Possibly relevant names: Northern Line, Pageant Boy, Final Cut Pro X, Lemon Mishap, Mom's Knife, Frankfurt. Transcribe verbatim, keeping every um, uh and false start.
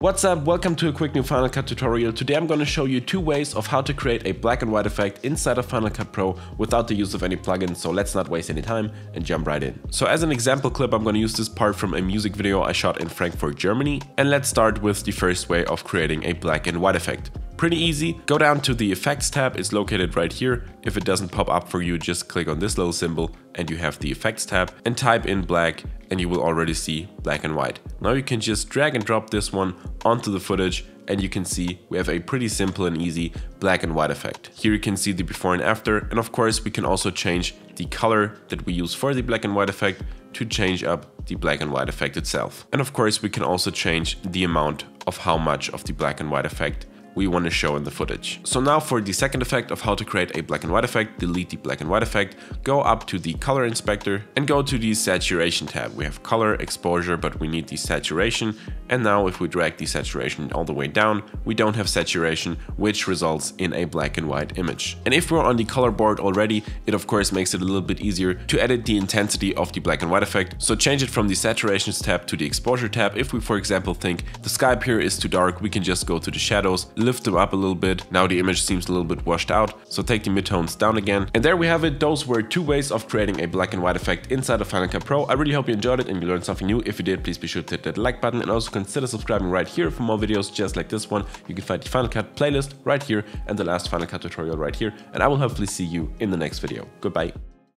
What's up, welcome to a quick new Final Cut tutorial. Today I'm going to show you two ways of how to create a black and white effect inside of Final Cut Pro without the use of any plugins, so let's not waste any time and jump right in. So as an example clip I'm going to use this part from a music video I shot in Frankfurt, Germany, and let's start with the first way of creating a black and white effect. Pretty easy. Go down to the effects tab, it's located right here. If it doesn't pop up for you, just click on this little symbol and you have the effects tab and type in black and you will already see black and white. Now you can just drag and drop this one onto the footage and you can see we have a pretty simple and easy black and white effect. Here you can see the before and after, and of course we can also change the color that we use for the black and white effect to change up the black and white effect itself. And of course we can also change the amount of how much of the black and white effect we want to show in the footage. So now for the second effect of how to create a black and white effect, delete the black and white effect, go up to the color inspector and go to the saturation tab. We have color, exposure, but we need the saturation. And now if we drag the saturation all the way down, we don't have saturation, which results in a black and white image. And if we're on the color board already, it of course makes it a little bit easier to edit the intensity of the black and white effect. So change it from the saturations tab to the exposure tab. If we, for example, think the sky up here is too dark, we can just go to the shadows, lift them up a little bit. Now the image seems a little bit washed out, so take the midtones down again. And there we have it. Those were two ways of creating a black and white effect inside of Final Cut Pro. I really hope you enjoyed it and you learned something new. If you did, please be sure to hit that like button and also consider subscribing right here for more videos just like this one. You can find the Final Cut playlist right here and the last Final Cut tutorial right here. And I will hopefully see you in the next video. Goodbye.